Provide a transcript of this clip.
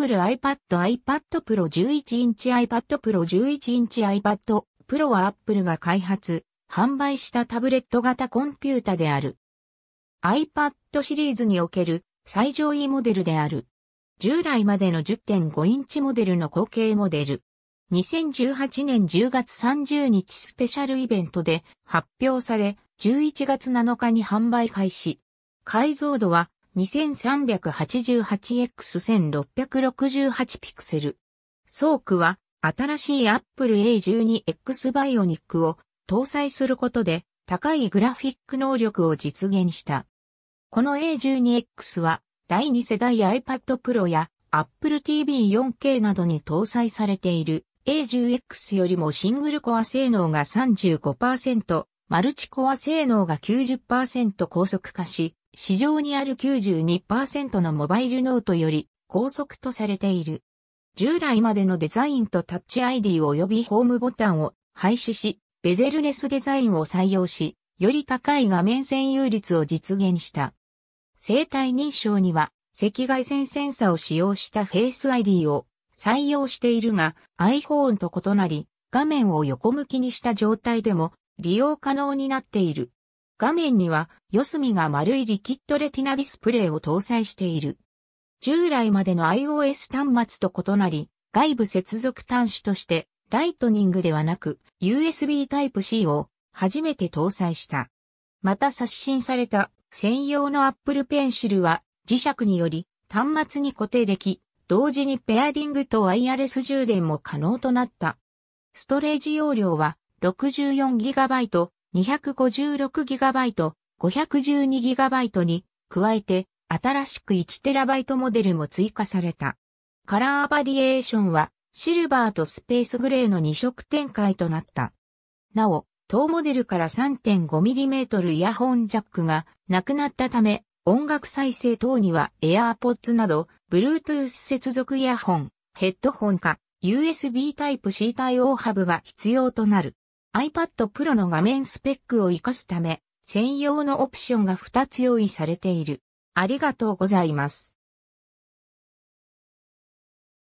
Apple iPad iPad Pro 11インチ iPad Pro 11インチ iPad Pro は Apple が開発、販売したタブレット型コンピュータである。iPad シリーズにおける最上位モデルである。従来までの 10.5 インチモデルの後継モデル。2018年10月30日スペシャルイベントで発表され、11月7日に販売開始。解像度は 2388×1668 ピクセル。ソークは新しい Apple A12X バイオニックを搭載することで高いグラフィック能力を実現した。この A12X は第2世代 iPad Pro や Apple TV 4K などに搭載されている A10X よりもシングルコア性能が 35%、マルチコア性能が 90% 高速化し、市場にある 92% のモバイルノートより高速とされている。従来までのデザインとタッチ ID 及びホームボタンを廃止し、ベゼルレスデザインを採用し、より高い画面占有率を実現した。生体認証には赤外線センサを使用したフェイス ID を採用しているが、iPhone と異なり、画面を横向きにした状態でも利用可能になっている。画面には四隅が丸いリキッドレティナディスプレイを搭載している。従来までの iOS 端末と異なり、外部接続端子としてライトニングではなく USB Type-C を初めて搭載した。また刷新された専用の Apple Pencil は磁石により端末に固定でき、同時にペアリングとワイヤレス充電も可能となった。ストレージ容量は 64GB、256GB、512GB に加えて新しく 1TB モデルも追加された。カラーバリエーションはシルバーとスペースグレーの2色展開となった。なお、当モデルから 3.5mm イヤホンジャックがなくなったため、音楽再生等には AirPods など Bluetooth 接続イヤホン、ヘッドホンか USB Type-C 対応ハブが必要となる。iPad Pro の画面スペックを活かすため、専用のオプションが2つ用意されている。ありがとうございます。